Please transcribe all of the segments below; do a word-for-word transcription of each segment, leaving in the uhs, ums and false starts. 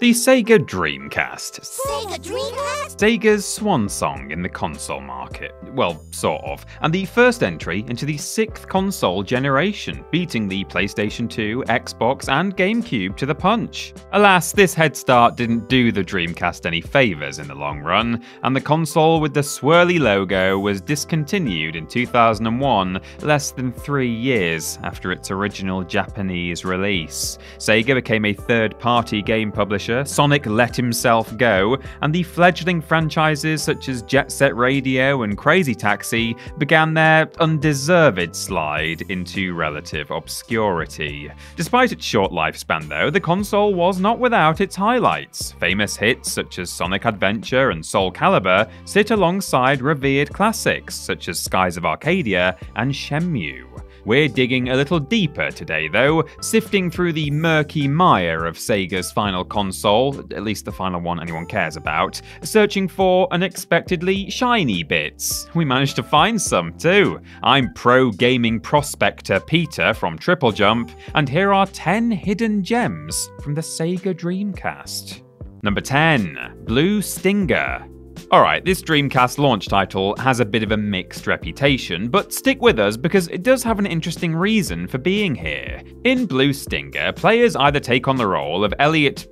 The Sega Dreamcast. Sega Dreamcast? Sega's swan song in the console market. Well, sort of. And the first entry into the sixth console generation, beating the PlayStation two, Xbox, and GameCube to the punch. Alas, this head start didn't do the Dreamcast any favours in the long run, and the console with the swirly logo was discontinued in two thousand one, less than three years after its original Japanese release. Sega became a third-party game publisher. Sonic let himself go, and the fledgling franchises such as Jet Set Radio and Crazy Taxi began their undeserved slide into relative obscurity. Despite its short lifespan though, the console was not without its highlights. Famous hits such as Sonic Adventure and Soul Calibur sit alongside revered classics such as Skies of Arcadia and Shenmue. We're digging a little deeper today though, sifting through the murky mire of Sega's final console, at least the final one anyone cares about, searching for unexpectedly shiny bits. We managed to find some too. I'm pro gaming prospector Peter from Triple Jump, and here are ten hidden gems from the Sega Dreamcast. Number ten. Blue Stinger. Alright, this Dreamcast launch title has a bit of a mixed reputation, but stick with us because it does have an interesting reason for being here. In Blue Stinger, players either take on the role of Elliot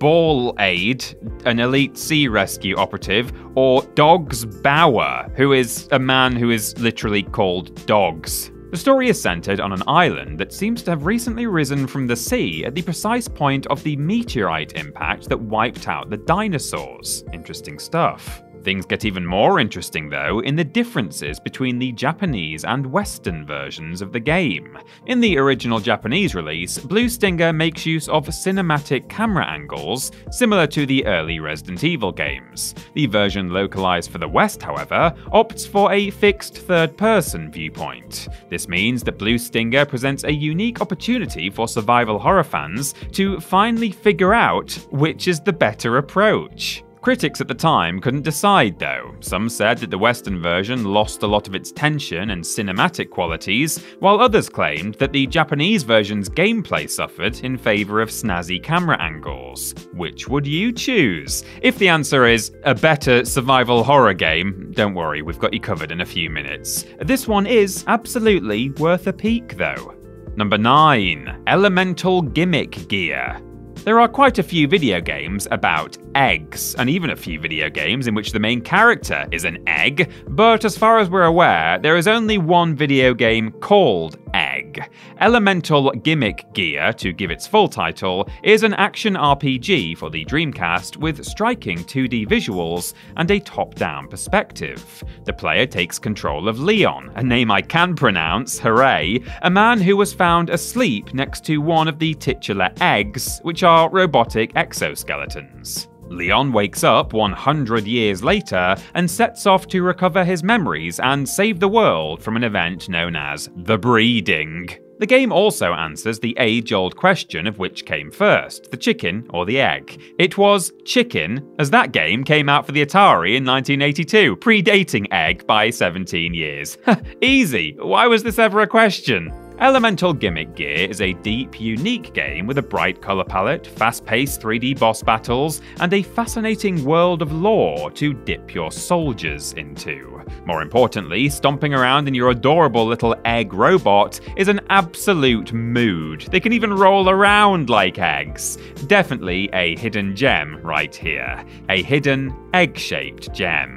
Ball Aid, an elite sea rescue operative, or Dogs Bower, who is a man who is literally called Dogs. The story is centered on an island that seems to have recently risen from the sea at the precise point of the meteorite impact that wiped out the dinosaurs. Interesting stuff. Things get even more interesting though in the differences between the Japanese and Western versions of the game. In the original Japanese release, Blue Stinger makes use of cinematic camera angles similar to the early Resident Evil games. The version localized for the West, however, opts for a fixed third-person viewpoint. This means that Blue Stinger presents a unique opportunity for survival horror fans to finally figure out which is the better approach. Critics at the time couldn't decide though. Some said that the Western version lost a lot of its tension and cinematic qualities, while others claimed that the Japanese version's gameplay suffered in favour of snazzy camera angles. Which would you choose? If the answer is a better survival horror game, don't worry, we've got you covered in a few minutes. This one is absolutely worth a peek though. Number nine. Elemental Gimmick Gear. There are quite a few video games about eggs, and even a few video games in which the main character is an egg, but as far as we're aware, there is only one video game called Egg. Elemental Gimmick Gear, to give its full title, is an action R P G for the Dreamcast with striking two D visuals and a top-down perspective. The player takes control of Leon, a name I can pronounce, hooray, a man who was found asleep next to one of the titular eggs, which are Are robotic exoskeletons. Leon wakes up one hundred years later and sets off to recover his memories and save the world from an event known as The Breeding. The game also answers the age-old question of which came first, the chicken or the egg. It was chicken, as that game came out for the Atari in nineteen eighty-two, predating Egg by seventeen years. Easy! Why was this ever a question? Elemental Gimmick Gear is a deep, unique game with a bright colour palette, fast-paced three D boss battles, and a fascinating world of lore to dip your soldiers into. More importantly, stomping around in your adorable little egg robot is an absolute mood. They can even roll around like eggs. Definitely a hidden gem right here. A hidden, egg-shaped gem.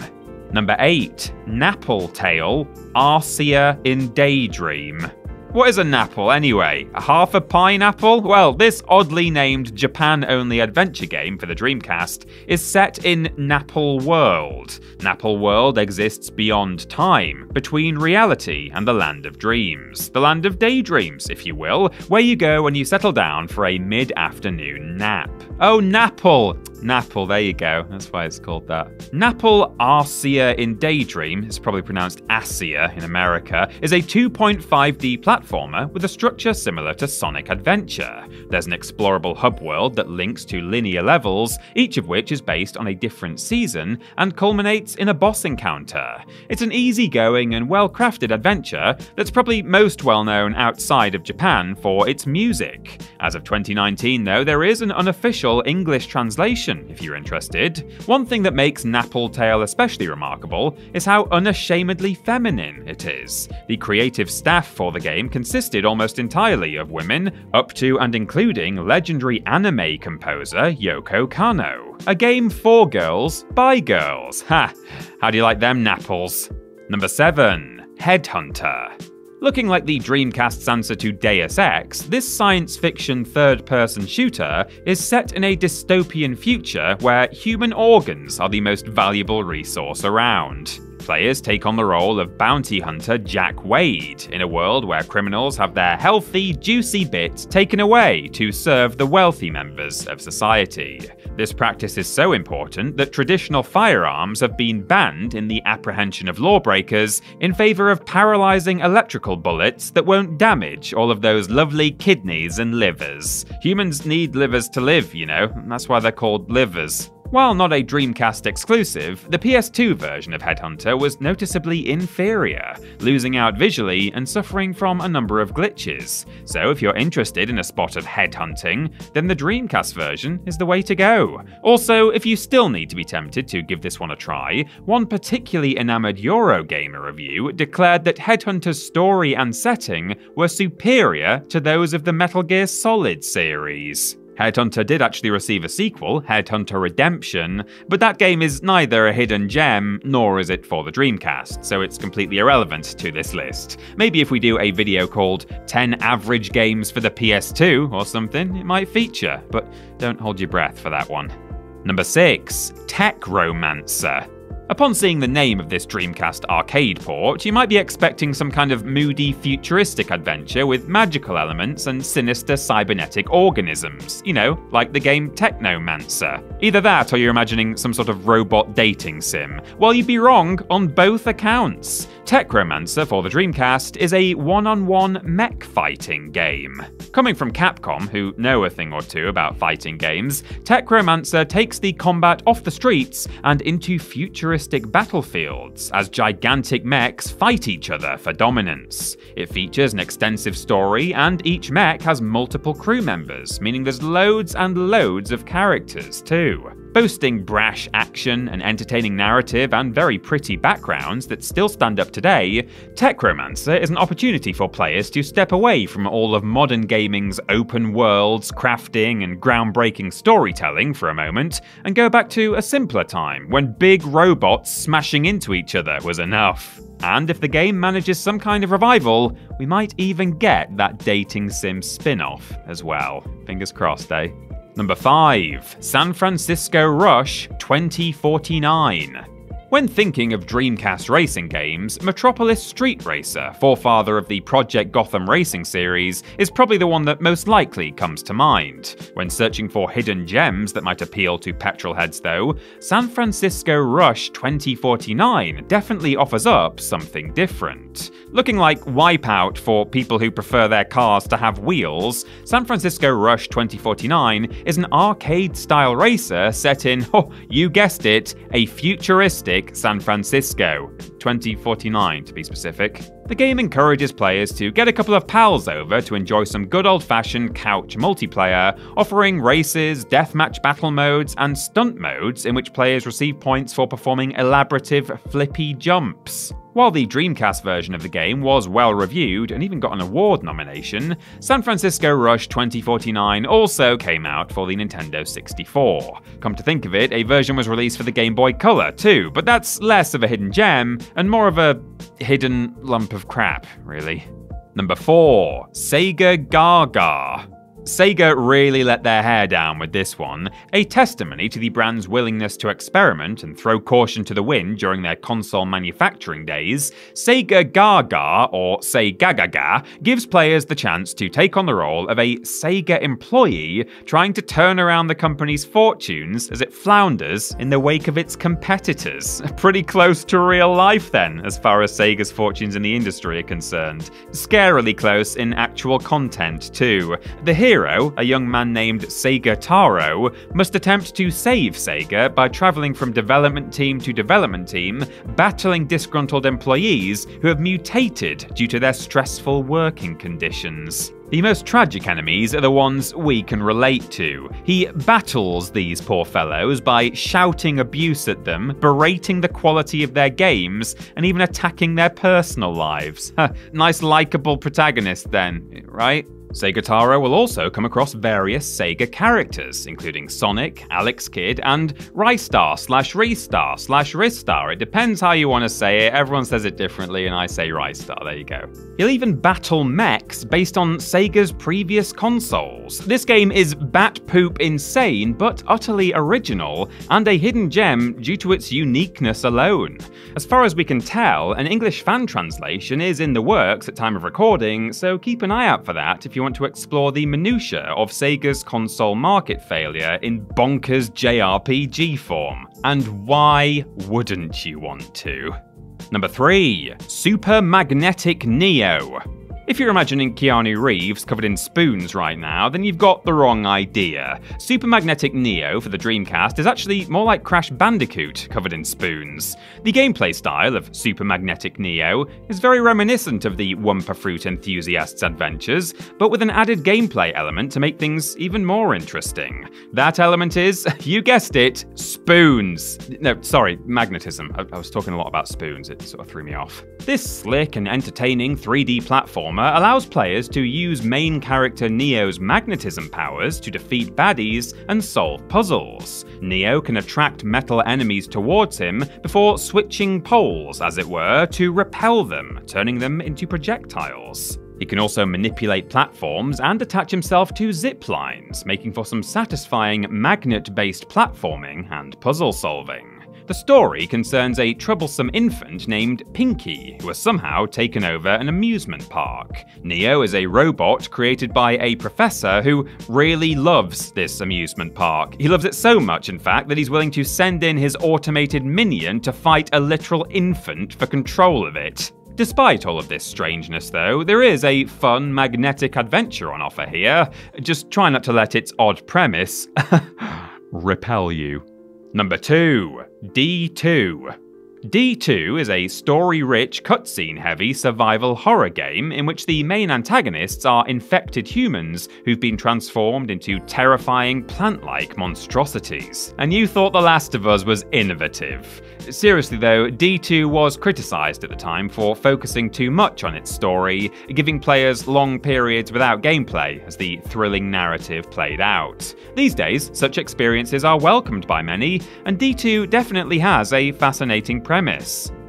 Number eight. Napple Tale, Arcea in Daydream. What is a napple anyway? A half a pineapple? Well, this oddly named Japan-only adventure game for the Dreamcast is set in Napple World. Napple World exists beyond time, between reality and the land of dreams. The land of daydreams, if you will, where you go when you settle down for a mid-afternoon nap. Oh, Napple! Napple, there you go. That's why it's called that. Napple Arcea in Daydream, it's probably pronounced Asea in America, is a two point five D platformer with a structure similar to Sonic Adventure. There's an explorable hub world that links to linear levels, each of which is based on a different season and culminates in a boss encounter. It's an easygoing and well-crafted adventure that's probably most well-known outside of Japan for its music. As of twenty nineteen, though, there is an unofficial English translation if you're interested. One thing that makes Napple Tale especially remarkable is how unashamedly feminine it is. The creative staff for the game consisted almost entirely of women, up to and including legendary anime composer Yoko Kanno. A game for girls, by girls. Ha! How do you like them Napples? Number seven. Headhunter. Looking like the Dreamcast's answer to Deus Ex, this science fiction third-person shooter is set in a dystopian future where human organs are the most valuable resource around. Players take on the role of bounty hunter Jack Wade in a world where criminals have their healthy, juicy bit taken away to serve the wealthy members of society. This practice is so important that traditional firearms have been banned in the apprehension of lawbreakers in favor of paralyzing electrical bullets that won't damage all of those lovely kidneys and livers. Humans need livers to live, you know, that's why they're called livers. While not a Dreamcast exclusive, the P S two version of Headhunter was noticeably inferior, losing out visually and suffering from a number of glitches. So if you're interested in a spot of headhunting, then the Dreamcast version is the way to go. Also, if you still need to be tempted to give this one a try, one particularly enamored Eurogamer review declared that Headhunter's story and setting were superior to those of the Metal Gear Solid series. Headhunter did actually receive a sequel, Headhunter Redemption, but that game is neither a hidden gem, nor is it for the Dreamcast, so it's completely irrelevant to this list. Maybe if we do a video called ten Average Games for the P S two or something, it might feature, but don't hold your breath for that one. Number six. Tech Romancer. Upon seeing the name of this Dreamcast arcade port, you might be expecting some kind of moody futuristic adventure with magical elements and sinister cybernetic organisms, you know, like the game Technomancer. Either that or you're imagining some sort of robot dating sim. Well, you'd be wrong on both accounts. Tech Romancer for the Dreamcast is a one-on-one mech fighting game. Coming from Capcom, who know a thing or two about fighting games, Tech Romancer takes the combat off the streets and into futuristic battlefields as gigantic mechs fight each other for dominance. It features an extensive story, and each mech has multiple crew members, meaning there's loads and loads of characters too. Boasting brash action, an entertaining narrative, and very pretty backgrounds that still stand up today, Tech Romancer is an opportunity for players to step away from all of modern gaming's open worlds, crafting, and groundbreaking storytelling for a moment, and go back to a simpler time when big robots smashing into each other was enough. And if the game manages some kind of revival, we might even get that dating sim spin-off as well. Fingers crossed, eh? Number five. San Francisco Rush twenty forty-nine. When thinking of Dreamcast racing games, Metropolis Street Racer, forefather of the Project Gotham Racing series, is probably the one that most likely comes to mind. When searching for hidden gems that might appeal to petrolheads though, San Francisco Rush twenty forty-nine definitely offers up something different. Looking like Wipeout for people who prefer their cars to have wheels, San Francisco Rush twenty forty-nine is an arcade-style racer set in, oh, you guessed it, a futuristic San Francisco. twenty forty-nine to be specific. The game encourages players to get a couple of pals over to enjoy some good old-fashioned couch multiplayer, offering races, deathmatch battle modes, and stunt modes in which players receive points for performing elaborative flippy jumps. While the Dreamcast version of the game was well reviewed and even got an award nomination, San Francisco Rush twenty forty-nine also came out for the Nintendo sixty-four. Come to think of it, a version was released for the Game Boy Color too, but that's less of a hidden gem and more of a hidden lump of crap, really. Number four. Sega Gaga. Sega really let their hair down with this one, a testimony to the brand's willingness to experiment and throw caution to the wind during their console manufacturing days. Sega Gaga, or Sega Gaga, gives players the chance to take on the role of a Sega employee trying to turn around the company's fortunes as it flounders in the wake of its competitors. Pretty close to real life then, as far as Sega's fortunes in the industry are concerned. Scarily close in actual content too. The hero, a young man named Sega Taro, must attempt to save Sega by traveling from development team to development team, battling disgruntled employees who have mutated due to their stressful working conditions. The most tragic enemies are the ones we can relate to. He battles these poor fellows by shouting abuse at them, berating the quality of their games, and even attacking their personal lives. Nice likable protagonist then, right? Sega Taro will also come across various Sega characters, including Sonic, Alex Kidd, and Ristar slash Ristar slash Ristar. It depends how you want to say it, everyone says it differently, and I say Ristar, there you go. He'll even battle mechs based on Sega's previous consoles. This game is bat poop insane, but utterly original, and a hidden gem due to its uniqueness alone. As far as we can tell, an English fan translation is in the works at time of recording, so keep an eye out for that if you want to explore the minutiae of Sega's console market failure in bonkers J R P G form. And why wouldn't you want to? Number three, Super Magnetic Neo. If you're imagining Keanu Reeves covered in spoons right now, then you've got the wrong idea. Super Magnetic Neo for the Dreamcast is actually more like Crash Bandicoot covered in spoons. The gameplay style of Super Magnetic Neo is very reminiscent of the Wumpa Fruit enthusiast's adventures, but with an added gameplay element to make things even more interesting. That element is, you guessed it, spoons. No, sorry, magnetism. I, I was talking a lot about spoons, it sort of threw me off. This slick and entertaining three D platform allows players to use main character Neo's magnetism powers to defeat baddies and solve puzzles. Neo can attract metal enemies towards him before switching poles, as it were, to repel them, turning them into projectiles. He can also manipulate platforms and attach himself to zip lines, making for some satisfying magnet-based platforming and puzzle solving. The story concerns a troublesome infant named Pinky, who has somehow taken over an amusement park. Neo is a robot created by a professor who really loves this amusement park. He loves it so much, in fact, that he's willing to send in his automated minion to fight a literal infant for control of it. Despite all of this strangeness, though, there is a fun, magnetic adventure on offer here. Just try not to let its odd premise repel you. Number two, D two. D two is a story-rich, cutscene-heavy survival horror game in which the main antagonists are infected humans who've been transformed into terrifying plant-like monstrosities. And you thought The Last of Us was innovative. Seriously though, D two was criticised at the time for focusing too much on its story, giving players long periods without gameplay as the thrilling narrative played out. These days, such experiences are welcomed by many, and D two definitely has a fascinating premise.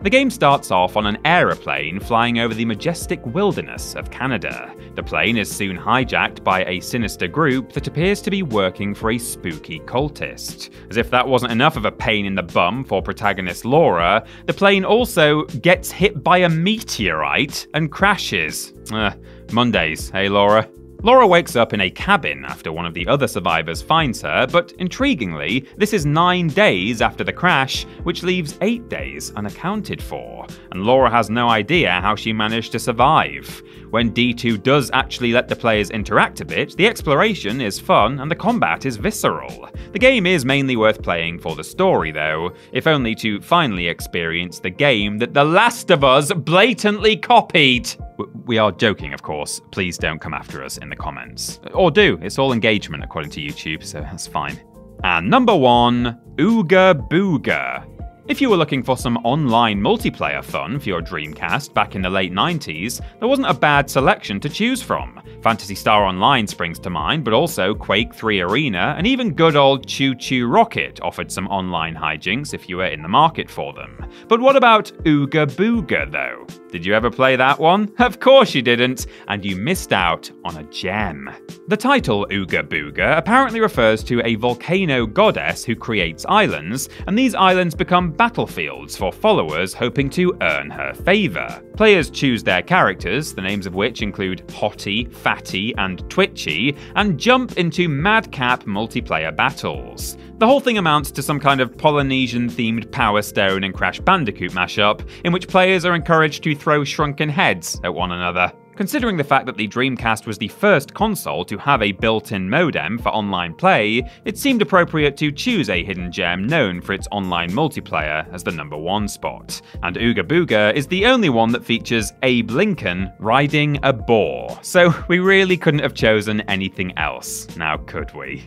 The game starts off on an aeroplane flying over the majestic wilderness of Canada. The plane is soon hijacked by a sinister group that appears to be working for a spooky cultist. As if that wasn't enough of a pain in the bum for protagonist Laura, the plane also gets hit by a meteorite and crashes. Uh, Mondays, hey Laura? Laura wakes up in a cabin after one of the other survivors finds her, but intriguingly, this is nine days after the crash, which leaves eight days unaccounted for, and Laura has no idea how she managed to survive. When D two does actually let the players interact a bit, the exploration is fun and the combat is visceral. The game is mainly worth playing for the story though, if only to finally experience the game that The Last of Us blatantly copied. We are joking, of course. Please don't come after us in the comments. Or do, it's all engagement according to YouTube, so that's fine. And number one, Ooga Booga. If you were looking for some online multiplayer fun for your Dreamcast back in the late nineties, there wasn't a bad selection to choose from. Phantasy Star Online springs to mind, but also Quake three Arena, and even good old Choo Choo Rocket offered some online hijinks if you were in the market for them. But what about Ooga Booga, though? Did you ever play that one? Of course you didn't, and you missed out on a gem. The title Ooga Booga apparently refers to a volcano goddess who creates islands, and these islands become battlefields for followers hoping to earn her favor. Players choose their characters, the names of which include Hottie, Fatty, and Twitchy, and jump into madcap multiplayer battles. The whole thing amounts to some kind of Polynesian-themed Power Stone and Crash Bandicoot mashup, in which players are encouraged to throw shrunken heads at one another. Considering the fact that the Dreamcast was the first console to have a built-in modem for online play, it seemed appropriate to choose a hidden gem known for its online multiplayer as the number one spot. And Ooga Booga is the only one that features Abe Lincoln riding a boar. So we really couldn't have chosen anything else, now could we?